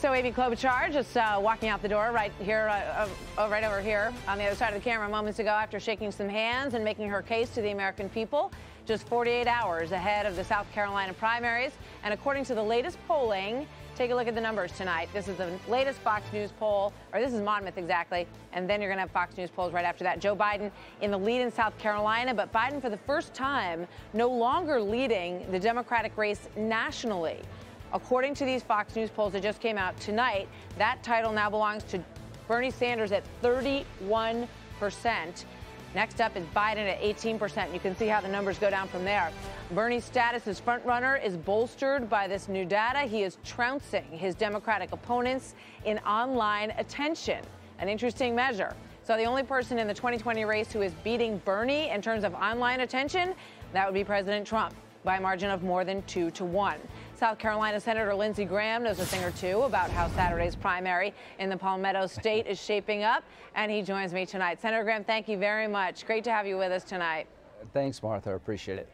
So Amy Klobuchar just walking out the door right here, right over here on the other side of the camera moments ago after shaking some hands and making her case to the American people, just 48 hours ahead of the South Carolina primaries. And according to the latest polling, take a look at the numbers tonight. This is the latest Fox News poll, or this is Monmouth exactly, and then you're going to have Fox News polls right after that. Joe Biden in the lead in South Carolina, but Biden for the first time no longer leading the Democratic race nationally. According to these Fox News polls that just came out tonight, that title now belongs to Bernie Sanders at 31%. Next up is Biden at 18%. You can see how the numbers go down from there. Bernie's status as frontrunner is bolstered by this new data. He is trouncing his Democratic opponents in online attention, an interesting measure. So the only person in the 2020 race who is beating Bernie in terms of online attention, that would be President Trump by a margin of more than 2-1. South Carolina Senator Lindsey Graham knows a thing or two about how Saturday's primary in the Palmetto State is shaping up, and he joins me tonight. Senator Graham, thank you very much. Great to have you with us tonight. Thanks, Martha. I appreciate it.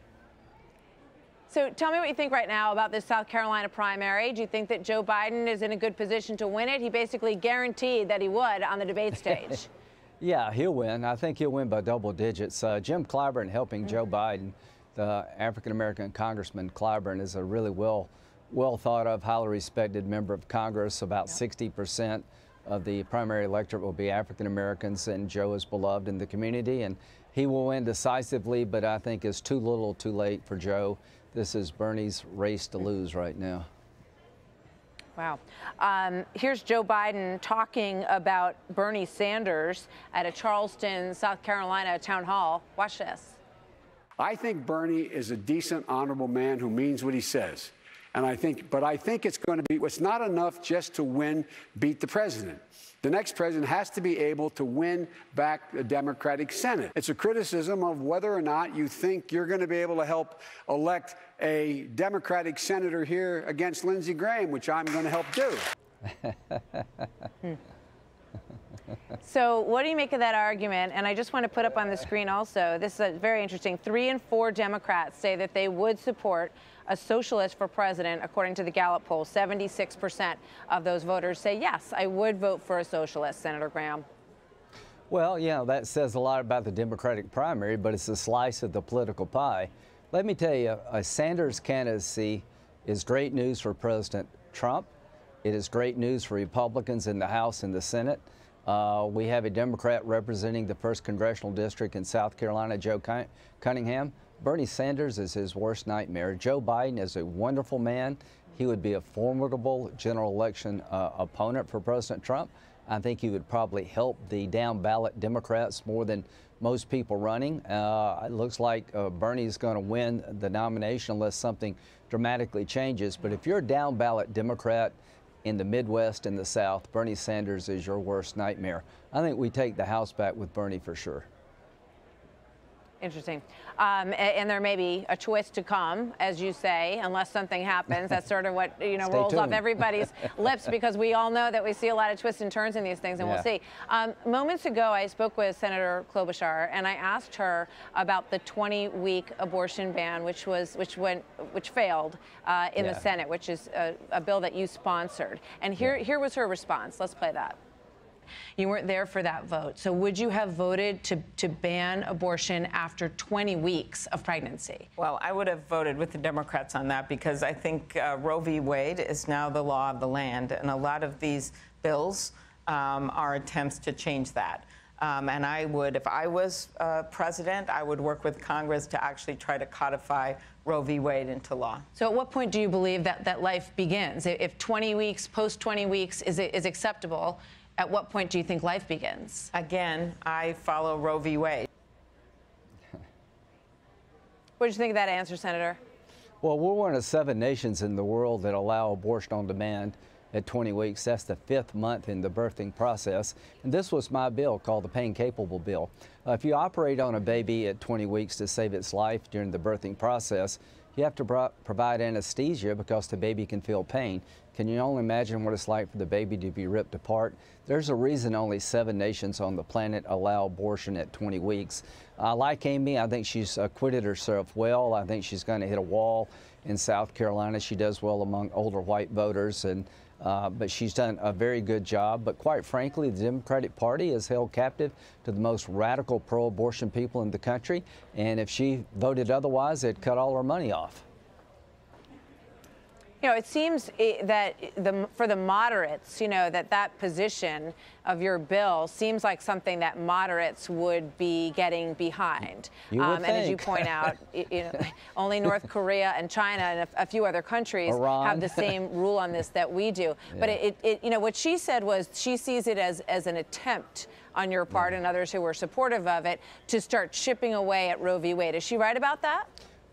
So tell me what you think right now about this South Carolina primary. Do you think that Joe Biden is in a good position to win it? He basically guaranteed that he would on the debate stage. Yeah, he'll win. I think he'll win by double digits. Jim Clyburn helping Joe Biden. The African-American Congressman Clyburn is a really well thought of, highly respected member of Congress. About 60% of the primary electorate will be African-Americans, and Joe is beloved in the community. And he will win decisively, but I think it's too little too late for Joe. This is Bernie's race to lose right now. Wow. Here's Joe Biden talking about Bernie Sanders at a Charleston, South Carolina town hall. Watch this. I think Bernie is a decent, honorable man who means what he says. And I think it's going to be, it's not enough just to beat the president. The next president has to be able to win back the Democratic Senate. It's a criticism of whether or not you think you're going to be able to help elect a Democratic senator here against Lindsey Graham, which I'm going to help do. So what do you make of that argument? And I just want to put up on the screen also, this is a very interesting, 3 in 4 Democrats say that they would support a socialist for president, according to the Gallup poll. 76% of those voters say, yes, I would vote for a socialist, Senator Graham. Well, yeah, that says a lot about the Democratic primary, but it's a slice of the political pie. Let me tell you, a Sanders candidacy is great news for President Trump. It is great news for Republicans in the House and the Senate. We have a Democrat representing the 1st Congressional District in South Carolina, Joe Cunningham. Bernie Sanders is his worst nightmare. Joe Biden is a wonderful man. He would be a formidable general election opponent for President Trump. I think he would probably help the down-ballot Democrats more than most people running. It looks like Bernie's going to win the nomination unless something dramatically changes. But if you're a down-ballot Democrat in the Midwest and the South, Bernie Sanders is your worst nightmare. I think we take the House back with Bernie for sure. Interesting. And there may be a twist to come, as you say, unless something happens. That's sort of what, you know, rolls off everybody's lips, because we all know that we see a lot of twists and turns in these things, and we'll see. Moments ago, I spoke with Senator Klobuchar, and I asked her about the 20-week abortion ban, which failed in the Senate, which is a bill that you sponsored. And here was her response. Let's play that. You weren't there for that vote. So would you have voted to ban abortion after 20 weeks of pregnancy? Well, I would have voted with the Democrats on that, because I think Roe v. Wade is now the law of the land. And a lot of these bills are attempts to change that. And I would, if I was president, I would work with Congress to actually try to codify Roe v. Wade into law. So at what point do you believe that life begins? If 20 weeks, post 20 weeks is acceptable, at what point do you think life begins? Again, I follow Roe v. Wade. What did you think of that answer, Senator? Well, we're one of 7 nations in the world that allow abortion on demand at 20 weeks. That's the 5th month in the birthing process. And this was my bill called the Pain Capable Bill. If you operate on a baby at 20 weeks to save its life during the birthing process, you have to provide anesthesia because the baby can feel pain. Can you only imagine what it's like for the baby to be ripped apart? There's a reason only 7 nations on the planet allow abortion at 20 weeks. Like Amy, I think she's acquitted herself well. I think she's going to hit a wall in South Carolina. She does well among older white voters, and But she's done a very good job. But quite frankly, the Democratic Party is held captive to the most radical pro-abortion people in the country. And if she voted otherwise, they'd cut all her money off. You know, it seems that for the moderates, you know, that position of your bill seems like something that moderates would be getting behind. You would think. And as you point out, you know, only North Korea and China and a few other countries Iran. Have the same rule on this that we do. Yeah. But you know, what she said was she sees it as an attempt on your part and others who were supportive of it to start chipping away at Roe v. Wade. Is she right about that?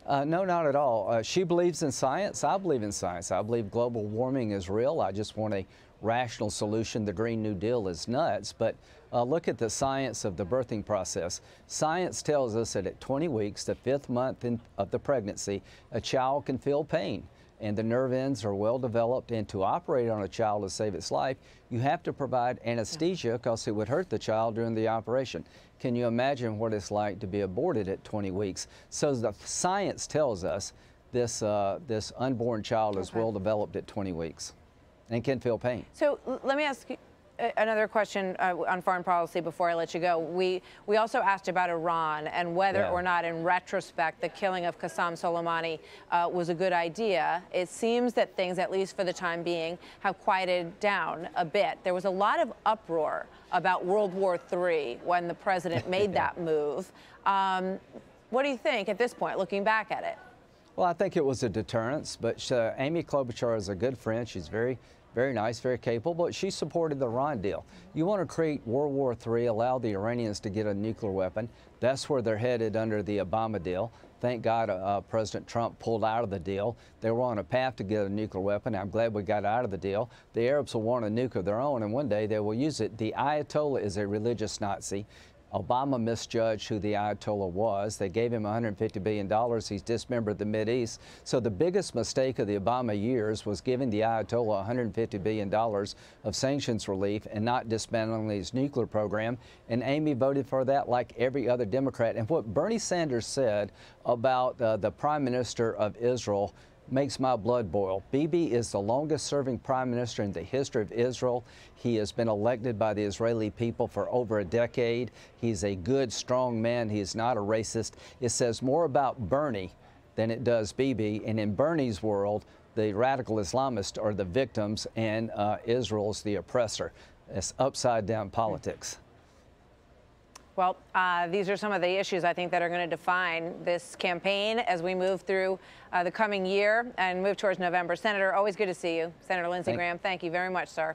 No, not at all. She believes in science. I believe in science. I believe global warming is real. I just want a rational solution. The Green New Deal is nuts. But look at the science of the birthing process. Science tells us that at 20 weeks, the fifth month of the pregnancy, a child can feel pain. And the nerve ends are well developed. And to operate on a child to save its life, you have to provide anesthesia because it would hurt the child during the operation. Can you imagine what it's like to be aborted at 20 weeks? So the science tells us this, this unborn child is well developed at 20 weeks and can feel pain. So let me ask you another question on foreign policy before I let you go. We also asked about Iran and whether or not, in retrospect, the killing of Qassam Soleimani was a good idea. It seems that things, at least for the time being, have quieted down a bit. There was a lot of uproar about World War III when the president made that move. What do you think at this point, looking back at it? Well, I think it was a deterrence, but Amy Klobuchar is a good friend. She's very nice, very capable, but she supported the Iran deal. You want to create World War III, allow the Iranians to get a nuclear weapon. That's where they're headed under the Obama deal. Thank God President Trump pulled out of the deal. They were on a path to get a nuclear weapon. I'm glad we got out of the deal. The Arabs will want a nuke of their own, and one day they will use it. The Ayatollah is a religious Nazi. Obama misjudged who the Ayatollah was. They gave him $150 billion. He's dismembered the Mideast. So the biggest mistake of the Obama years was giving the Ayatollah $150 billion of sanctions relief and not dismantling his nuclear program. And Amy voted for that like every other Democrat. And what Bernie Sanders said about the Prime Minister of Israel makes my blood boil. Bibi is the longest-serving prime minister in the history of Israel. He has been elected by the Israeli people for over a decade. He's a good, strong man. He is not a racist. It says more about Bernie than it does Bibi. And in Bernie's world, the radical Islamists are the victims, and Israel's the oppressor. It's upside-down politics. Well, these are some of the issues I think that are going to define this campaign as we move through the coming year and move towards November. Senator, always good to see you. Senator Lindsey Graham, thank you very much, sir.